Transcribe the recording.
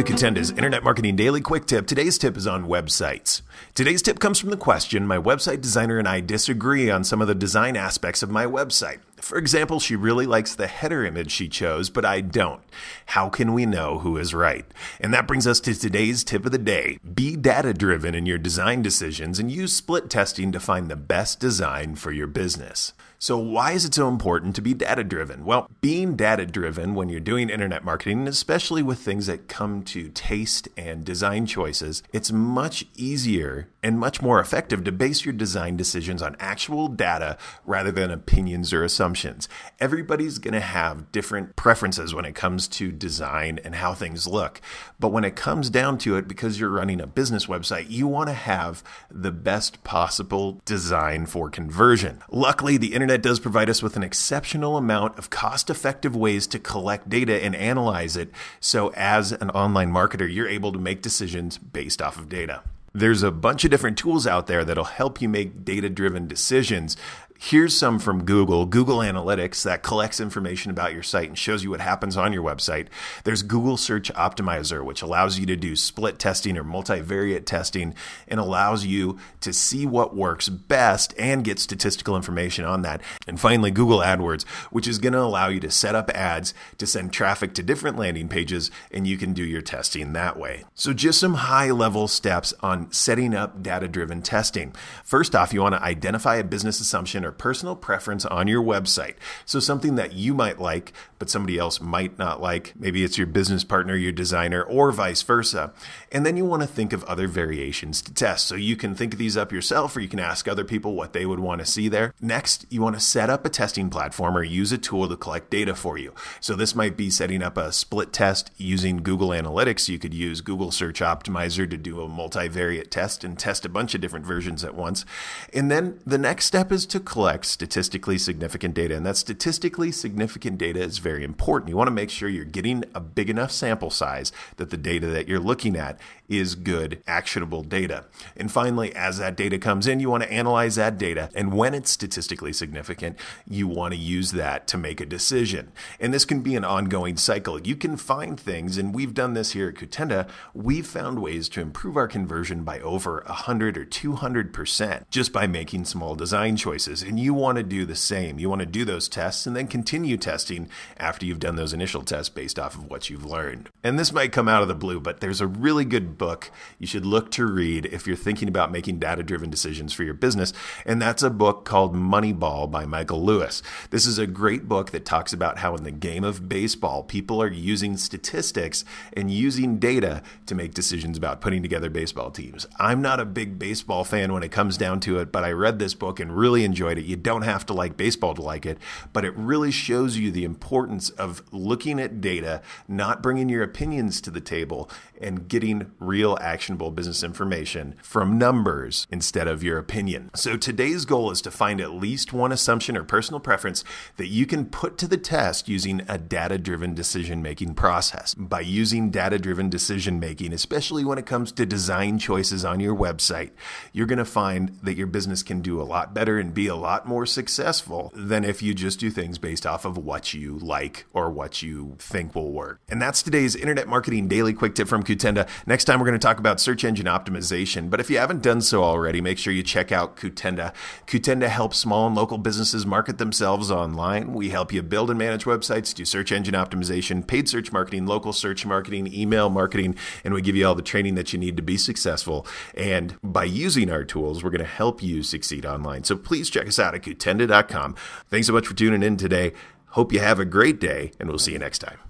Welcome to Contenda's Internet Marketing Daily Quick Tip. Today's tip is on websites. Today's tip comes from the question, my website designer and I disagree on some of the design aspects of my website. For example, she really likes the header image she chose, but I don't. How can we know who is right? And that brings us to today's tip of the day. Be data-driven in your design decisions and use split testing to find the best design for your business. So why is it so important to be data-driven? Well, being data-driven when you're doing internet marketing, especially with things that come to taste and design choices, it's much easier and much more effective to base your design decisions on actual data rather than opinions or assumptions. Everybody's going to have different preferences when it comes to design and how things look. But when it comes down to it, because you're running a business website, you want to have the best possible design for conversion. Luckily, the internet does provide us with an exceptional amount of cost-effective ways to collect data and analyze it, so as an online marketer, you're able to make decisions based off of data. There's a bunch of different tools out there that'll help you make data-driven decisions. Here's some from Google. Google Analytics, that collects information about your site and shows you what happens on your website. There's Google Search Optimizer, which allows you to do split testing or multivariate testing and allows you to see what works best and get statistical information on that. And finally, Google AdWords, which is going to allow you to set up ads to send traffic to different landing pages, and you can do your testing that way. So just some high-level steps on setting up data-driven testing. First off, you want to identify a business assumption or personal preference on your website. So something that you might like, but somebody else might not like. Maybe it's your business partner, your designer, or vice versa. And then you want to think of other variations to test. So you can think of these up yourself, or you can ask other people what they would want to see there. Next, you want to set up a testing platform or use a tool to collect data for you. So this might be setting up a split test using Google Analytics. You could use Google Search Optimizer to do a multivariate test and test a bunch of different versions at once. And then the next step is to collect statistically significant data, and that statistically significant data is very important. You want to make sure you're getting a big enough sample size that the data that you're looking at is good, actionable data. And finally, as that data comes in, you want to analyze that data, and when it's statistically significant, you want to use that to make a decision. And this can be an ongoing cycle. You can find things, and we've done this here at Kutenda. We've found ways to improve our conversion by over 100 or 200% just by making small design choices. And you want to do the same. You want to do those tests and then continue testing after you've done those initial tests based off of what you've learned. And this might come out of the blue, but there's a really good book you should look to read if you're thinking about making data-driven decisions for your business, and that's a book called Moneyball by Michael Lewis. This is a great book that talks about how in the game of baseball, people are using statistics and using data to make decisions about putting together baseball teams. I'm not a big baseball fan when it comes down to it, but I read this book and really enjoyed it. You don't have to like baseball to like it, but it really shows you the importance of looking at data, not bringing your opinions to the table, and getting real actionable business information from numbers instead of your opinion. So today's goal is to find at least one assumption or personal preference that you can put to the test using a data-driven decision-making process. By using data-driven decision-making, especially when it comes to design choices on your website, you're going to find that your business can do a lot better and be a lot more successful than if you just do things based off of what you like or what you think will work. And that's today's Internet Marketing Daily Quick Tip from Kutenda. Next time we're going to talk about search engine optimization, but if you haven't done so already, make sure you check out Kutenda. Kutenda helps small and local businesses market themselves online. We help you build and manage websites, do search engine optimization, paid search marketing, local search marketing, email marketing, and we give you all the training that you need to be successful. And by using our tools, we're going to help you succeed online. So please check us out at Contenda.com. Thanks so much for tuning in today. Hope you have a great day, and we'll see you next time.